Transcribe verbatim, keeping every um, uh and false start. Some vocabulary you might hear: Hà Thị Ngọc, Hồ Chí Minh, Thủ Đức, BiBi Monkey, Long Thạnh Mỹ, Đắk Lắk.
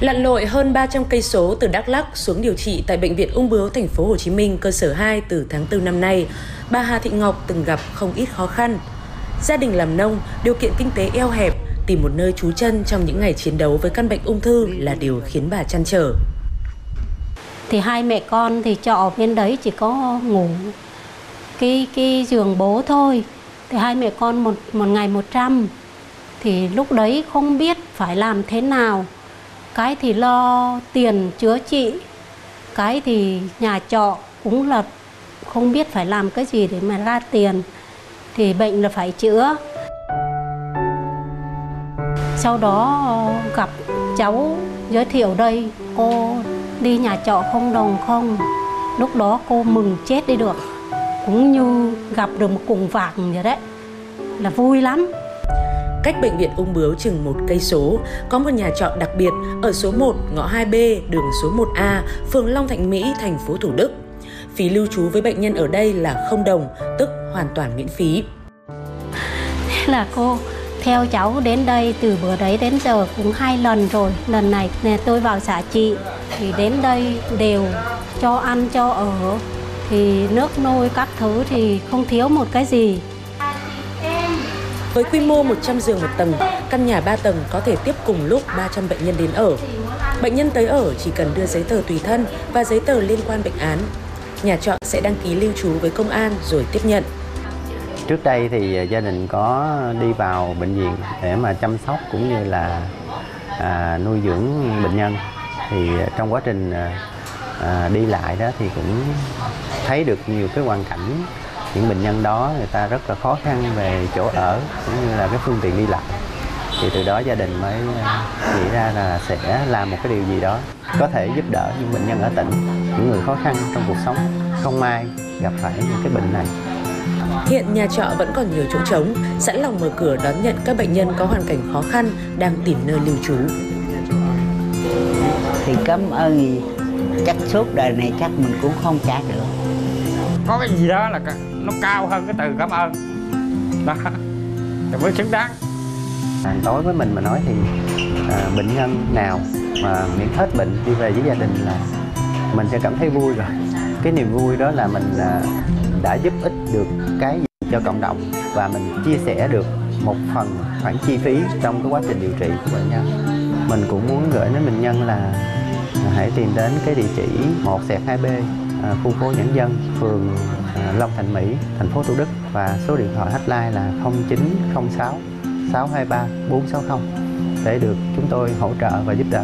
Lặn lội hơn ba trăm cây số từ Đắk Lắk xuống điều trị tại bệnh viện Ung bướu thành phố Hồ Chí Minh cơ sở hai từ tháng tư năm nay, bà Hà Thị Ngọc từng gặp không ít khó khăn. Gia đình làm nông, điều kiện kinh tế eo hẹp, tìm một nơi trú chân trong những ngày chiến đấu với căn bệnh ung thư là điều khiến bà trăn trở. Thì hai mẹ con thì trọ bên đấy chỉ có ngủ cái cái giường bố thôi. Thì hai mẹ con một một ngày một trăm. Thì lúc đấy không biết phải làm thế nào. Cái thì lo tiền chữa trị, cái thì nhà trọ cũng là không biết phải làm cái gì để mà ra tiền, thì bệnh là phải chữa. Sau đó gặp cháu giới thiệu đây, cô đi nhà trọ không đồng không, lúc đó cô mừng chết đi được, cũng như gặp được một cục vàng vậy đấy, là vui lắm. Cách bệnh viện Ung bướu chừng một cây số, có một nhà trọ đặc biệt ở số một ngõ hai B, đường số một A, phường Long Thạnh Mỹ, thành phố Thủ Đức. Phí lưu trú với bệnh nhân ở đây là không đồng, tức hoàn toàn miễn phí. Thế là cô theo cháu đến đây từ bữa đấy đến giờ cũng hai lần rồi. Lần này nè, tôi vào xã trị thì đến đây đều cho ăn cho ở, thì nước nôi các thứ thì không thiếu một cái gì. Với quy mô một trăm giường một tầng, căn nhà ba tầng có thể tiếp cùng lúc ba trăm bệnh nhân đến ở. Bệnh nhân tới ở chỉ cần đưa giấy tờ tùy thân và giấy tờ liên quan bệnh án. Nhà trọ sẽ đăng ký lưu trú với công an rồi tiếp nhận. Trước đây thì gia đình có đi vào bệnh viện để mà chăm sóc cũng như là à, nuôi dưỡng bệnh nhân. Thì trong quá trình à, đi lại đó thì cũng thấy được nhiều cái hoàn cảnh những bệnh nhân đó, người ta rất là khó khăn về chỗ ở cũng như là cái phương tiện đi lại. Thì từ đó gia đình mới nghĩ ra là sẽ làm một cái điều gì đó có thể giúp đỡ những bệnh nhân ở tỉnh, những người khó khăn trong cuộc sống, không may gặp phải những cái bệnh này. Hiện nhà trọ vẫn còn nhiều chỗ trống, sẵn lòng mở cửa đón nhận các bệnh nhân có hoàn cảnh khó khăn đang tìm nơi lưu trú. Thì cảm ơn, chắc suốt đời này chắc mình cũng không trả được. Có cái gì đó là nó cao hơn cái từ cảm ơn đó, thì mới xứng đáng. Đối với mình mà nói thì à, bệnh nhân nào mà miễn hết bệnh đi về với gia đình là mình sẽ cảm thấy vui rồi. Cái niềm vui đó là mình à, đã giúp ích được cái gì cho cộng đồng, và mình chia sẻ được một phần khoản chi phí trong cái quá trình điều trị của bệnh nhân. Mình cũng muốn gửi đến bệnh nhân là hãy tìm đến cái địa chỉ một xẹt hai B, khu phố Nhãn Dân, phường Long Thạnh Mỹ, thành phố Thủ Đức, và số điện thoại hotline là không chín không sáu sáu hai ba bốn sáu không để được chúng tôi hỗ trợ và giúp đỡ.